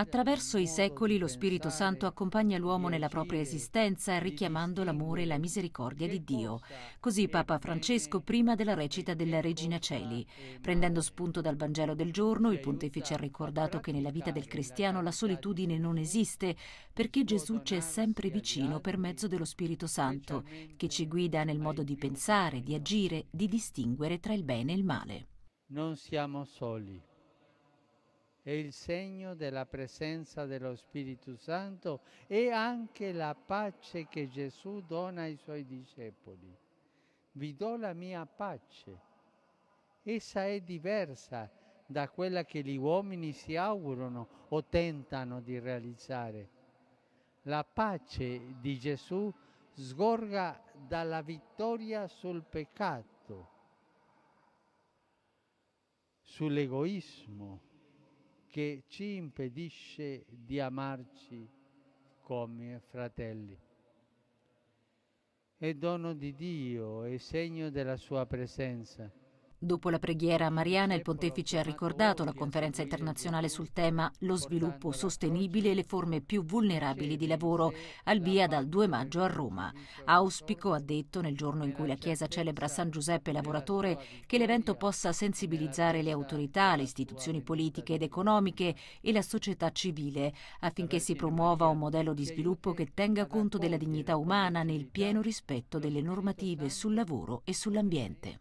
Attraverso i secoli lo Spirito Santo accompagna l'uomo nella propria esistenza, richiamando l'amore e la misericordia di Dio. Così Papa Francesco prima della recita della Regina Caeli. Prendendo spunto dal Vangelo del giorno, il Pontefice ha ricordato che nella vita del cristiano la solitudine non esiste, perché Gesù c'è sempre vicino per mezzo dello Spirito Santo, che ci guida nel modo di pensare, di agire, di distinguere tra il bene e il male. Non siamo soli. È il segno della presenza dello Spirito Santo e anche la pace che Gesù dona ai suoi discepoli. Vi do la mia pace. Essa è diversa da quella che gli uomini si augurano o tentano di realizzare. La pace di Gesù sgorga dalla vittoria sul peccato, sull'egoismo, che ci impedisce di amarci come fratelli. È dono di Dio, è segno della sua presenza. Dopo la preghiera mariana, il Pontefice ha ricordato la conferenza internazionale sul tema «Lo sviluppo sostenibile e le forme più vulnerabili di lavoro», al via dal 2 maggio a Roma. Auspico, ha detto, nel giorno in cui la Chiesa celebra San Giuseppe Lavoratore, che l'evento possa sensibilizzare le autorità, le istituzioni politiche ed economiche e la società civile, affinché si promuova un modello di sviluppo che tenga conto della dignità umana nel pieno rispetto delle normative sul lavoro e sull'ambiente.